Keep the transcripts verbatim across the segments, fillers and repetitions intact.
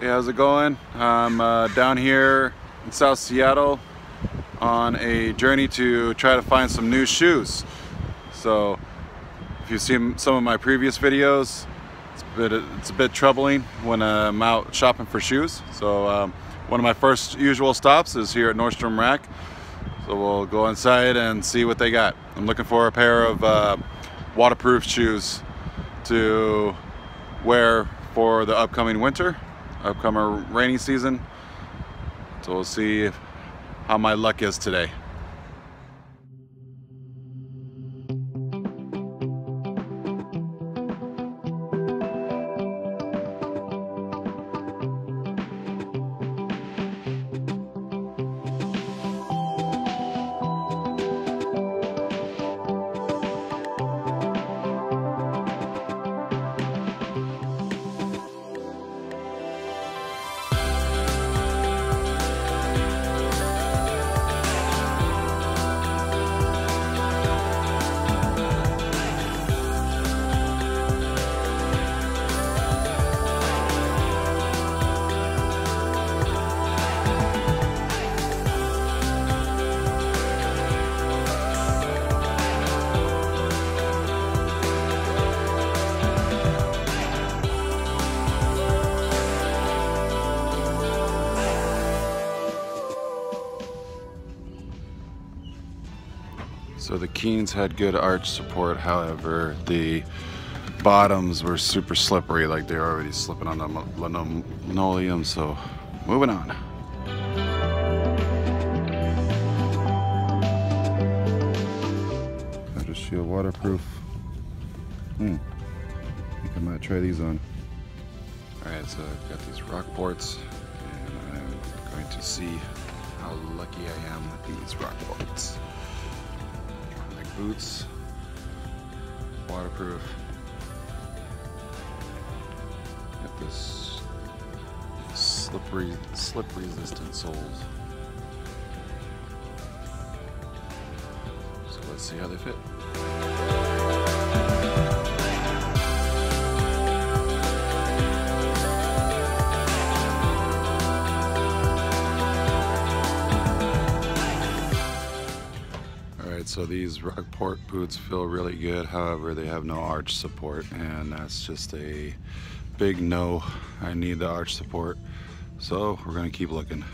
Hey, how's it going? I'm uh, down here in South Seattle on a journey to try to find some new shoes. So if you've seen some of my previous videos, it's a bit, it's a bit troubling when I'm out shopping for shoes. So um, one of my first usual stops is here at Nordstrom Rack. So we'll go inside and see what they got. I'm looking for a pair of uh, waterproof shoes to wear for the upcoming winter. Upcoming rainy season, so we'll see if, how my luck is today. So the Keens had good arch support, however, the bottoms were super slippery, like they were already slipping on the linoleum, so moving on. I just feel waterproof. Hmm. I think I might try these on. Alright, so I've got these Rockports, and I'm going to see how lucky I am with these Rockports. Boots, waterproof. Got this slippery, slip-resistant soles. So let's see how they fit. So these Rockport boots feel really good, however they have no arch support, and that's just a big no. I need the arch support, so we're gonna keep looking.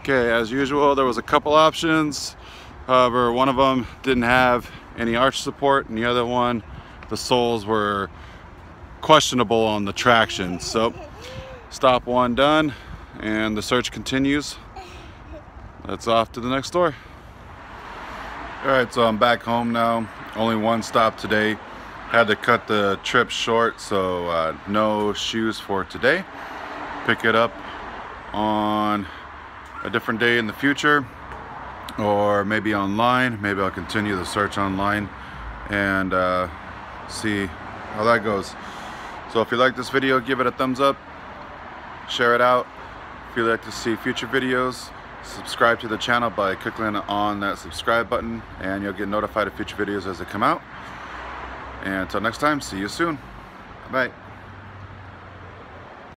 Okay, as usual there was a couple options, however one of them didn't have any arch support and the other one, the soles were questionable on the traction. So stop one done and the search continues. Let's off to the next store. Alright, so I'm back home now. Only one stop today. Had to cut the trip short, so uh, no shoes for today. Pick it up on a different day in the future, or maybe online. Maybe I'll continue the search online and uh, see how that goes. So if you like this video, give it a thumbs up, share it out. If you'd like to see future videos, subscribe to the channel by clicking on that subscribe button, and you'll get notified of future videos as they come out. And until next time, see you soon. Bye.